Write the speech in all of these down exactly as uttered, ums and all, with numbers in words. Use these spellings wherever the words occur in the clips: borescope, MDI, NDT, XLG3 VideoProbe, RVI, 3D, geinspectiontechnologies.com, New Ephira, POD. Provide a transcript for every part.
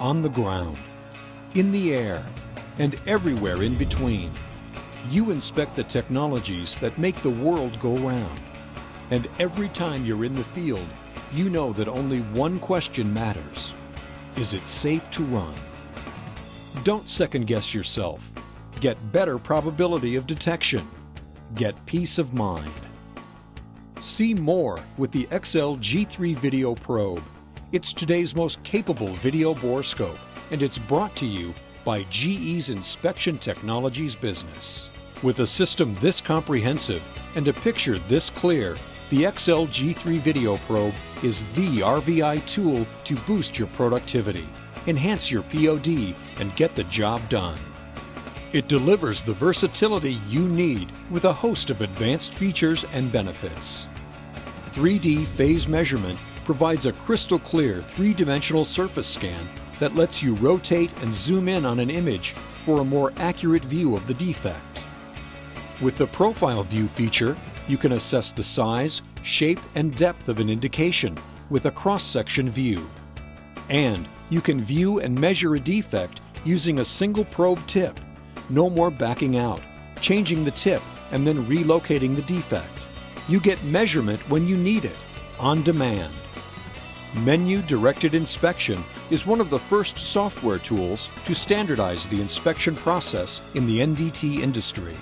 on the ground, in the air, and everywhere in between. You inspect the technologies that make the world go round. And every time you're in the field, you know that only one question matters. Is it safe to run? Don't second-guess yourself. Get better probability of detection. Get peace of mind. See more with the X L G three VideoProbe. It's today's most capable video borescope, and it's brought to you by G E's Inspection Technologies business. With a system this comprehensive and a picture this clear, the X L G three VideoProbe is the R V I tool to boost your productivity, enhance your P O D, and get the job done. It delivers the versatility you need with a host of advanced features and benefits. three D phase measurement provides a crystal clear three-dimensional surface scan that lets you rotate and zoom in on an image for a more accurate view of the defect. With the profile view feature, you can assess the size, shape, and depth of an indication with a cross-section view. And you can view and measure a defect using a single probe tip. No more backing out, changing the tip, and then relocating the defect. You get measurement when you need it, on demand. Menu-directed inspection is one of the first software tools to standardize the inspection process in the N D T industry.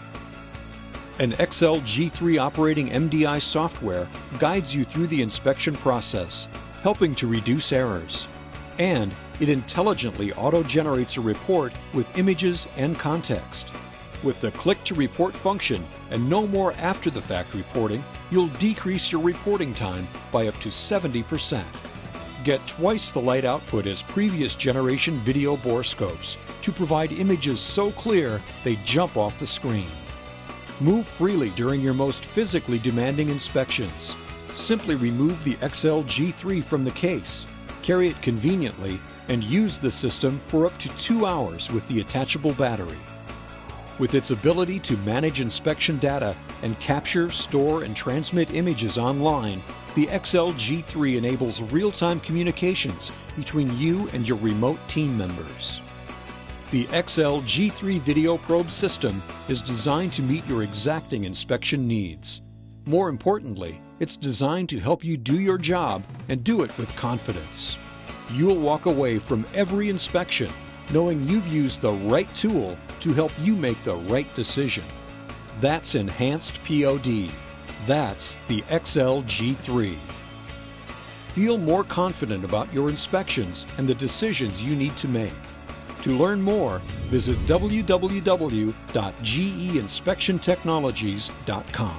An X L G three operating M D I software guides you through the inspection process, helping to reduce errors. And it intelligently auto-generates a report with images and context. With the click-to-report function and no more after-the-fact reporting, you'll decrease your reporting time by up to seventy percent. Get twice the light output as previous generation video borescopes to provide images so clear they jump off the screen. Move freely during your most physically demanding inspections. Simply remove the X L G three from the case, carry it conveniently, and use the system for up to two hours with the attachable battery. With its ability to manage inspection data and capture, store, and transmit images online, the X L G three enables real-time communications between you and your remote team members. The X L G three VideoProbe system is designed to meet your exacting inspection needs. More importantly, it's designed to help you do your job and do it with confidence. You'll walk away from every inspection knowing you've used the right tool to help you make the right decision. That's enhanced P O D. That's the X L G three. Feel more confident about your inspections and the decisions you need to make. To learn more, visit w w w dot g e inspection technologies dot com.